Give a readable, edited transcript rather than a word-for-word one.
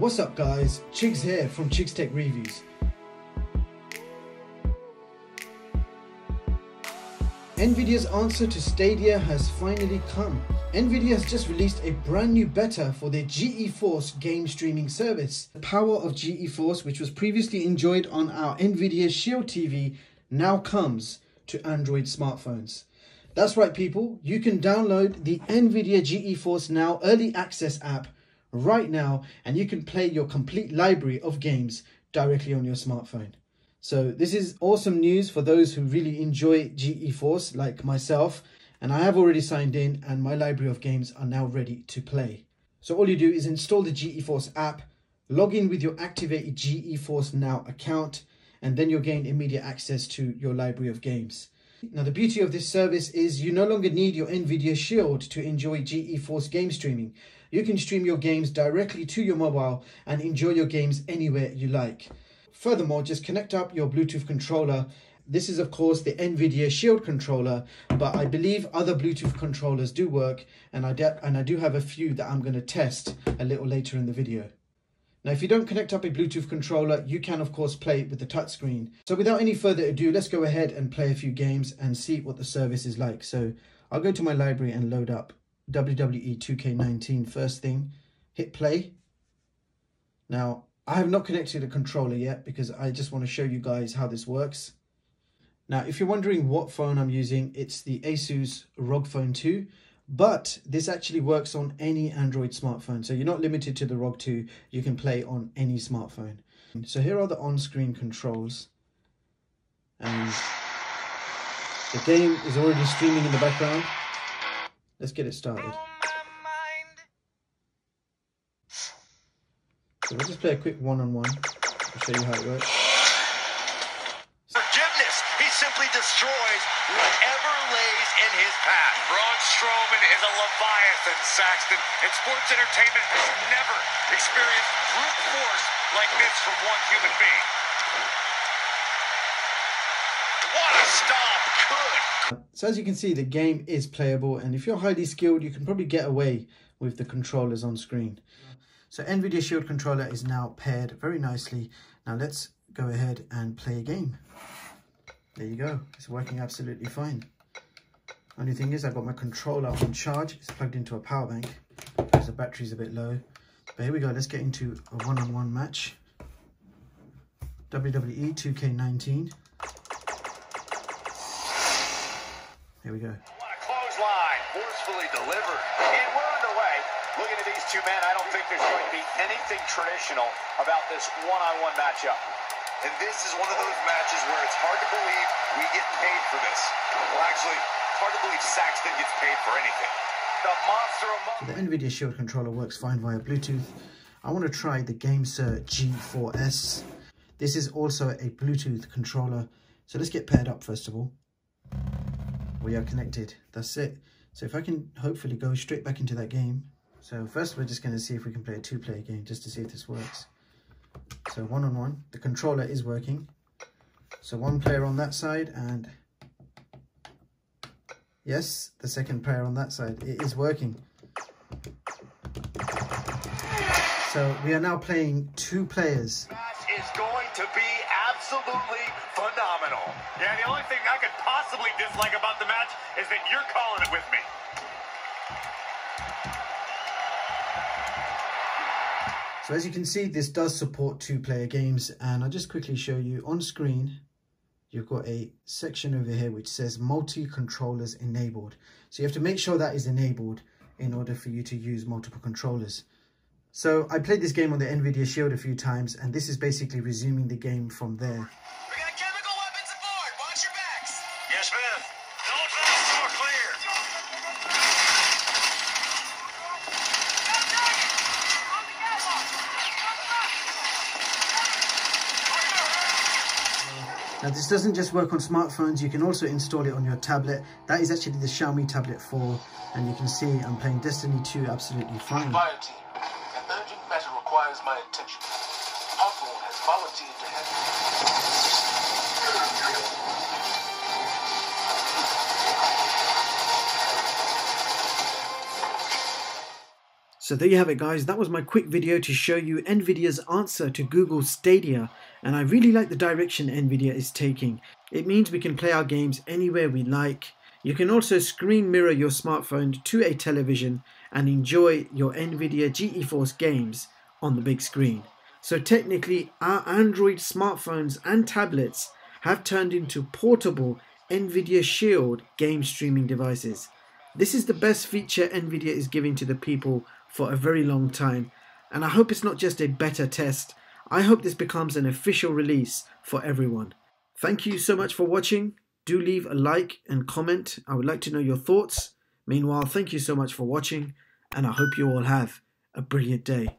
What's up guys, Chigz here from Chigz Tech Reviews. Nvidia's answer to Stadia has finally come. Nvidia has just released a brand new beta for their GeForce game streaming service. The power of GeForce, which was previously enjoyed on our Nvidia Shield TV, now comes to Android smartphones. That's right people, you can download the Nvidia GeForce Now Early Access app right now and you can play your complete library of games directly on your smartphone. So this is awesome news for those who really enjoy GeForce like myself, and I have already signed in and my library of games are now ready to play. So all you do is install the GeForce app, log in with your activated GeForce Now account, and then you'll gain immediate access to your library of games. Now the beauty of this service is you no longer need your Nvidia Shield to enjoy GeForce game streaming. You can stream your games directly to your mobile and enjoy your games anywhere you like. Furthermore, just connect up your Bluetooth controller. This is of course the Nvidia Shield controller, but I believe other Bluetooth controllers do work, and I do have a few that I'm going to test a little later in the video. Now if you don't connect up a Bluetooth controller, you can of course play with the touchscreen. So without any further ado, let's go ahead and play a few games and see what the service is like. So I'll go to my library and load up WWE 2K19 first thing, hit play. Now I have not connected a controller yet because I just want to show you guys how this works. Now if you're wondering what phone I'm using, it's the ASUS ROG Phone 2. But this actually works on any Android smartphone. So you're not limited to the ROG 2, you can play on any smartphone. So here are the on-screen controls. And the game is already streaming in the background. Let's get it started. So we'll just play a quick one-on-one. I'll show you how it works. Forgiveness, he simply destroys whatever lays in his path. Braun Strowman is a leviathan, Saxton, and sports entertainment has never experienced brute force like this from one human being. What a stop! Good! So as you can see, the game is playable, and if you're highly skilled, you can probably get away with the controllers on screen. So Nvidia Shield controller is now paired very nicely. Now let's go ahead and play a game. There you go, it's working absolutely fine. Only thing is I've got my controller on charge, it's plugged into a power bank because the battery's a bit low. But here we go, let's get into a one-on-one match. WWE 2K19. Here we go. What a clothesline, forcefully delivered, and we're underway. Looking at these two men, I don't think there's going to be anything traditional about this one-on-one matchup. And this is one of those matches where it's hard to believe we get paid for this. Well, actually, it's hard to believe Saxton gets paid for anything. The monster among... So the Nvidia Shield controller works fine via Bluetooth. I want to try the GameSir G4s. This is also a Bluetooth controller. So let's get paired up first of all. We are connected. That's it. So if I can hopefully go straight back into that game. So first we're just going to see if we can play a two-player game just to see if this works. So one-on-one, the controller is working. So one player on that side and yes, the second player on that side. It is working. So we are now playing two players. This is going to be absolutely phenomenal. Yeah, the only thing I could possibly dislike about the match is that you're calling it with me. So as you can see, this does support two-player games, and I'll just quickly show you on screen. You've got a section over here which says multi-controllers enabled. So you have to make sure that is enabled in order for you to use multiple controllers. So I played this game on the Nvidia Shield a few times, and this is basically resuming the game from there. We got chemical weapons aboard. Watch your backs. Yes, ma'am. Don't pass. We're clear. Now this doesn't just work on smartphones. You can also install it on your tablet. That is actually the Xiaomi Tablet 4, and you can see I'm playing Destiny 2 absolutely fine. My attention. Popple has volunteered to help me. So there you have it, guys. That was my quick video to show you Nvidia's answer to Google Stadia, and I really like the direction Nvidia is taking. It means we can play our games anywhere we like. You can also screen mirror your smartphone to a television and enjoy your Nvidia GeForce games on the big screen. So technically, our Android smartphones and tablets have turned into portable Nvidia Shield game streaming devices. This is the best feature Nvidia is giving to the people for a very long time, and I hope it's not just a beta test. I hope this becomes an official release for everyone. Thank you so much for watching. Do leave a like and comment. I would like to know your thoughts. Meanwhile, thank you so much for watching, and I hope you all have a brilliant day.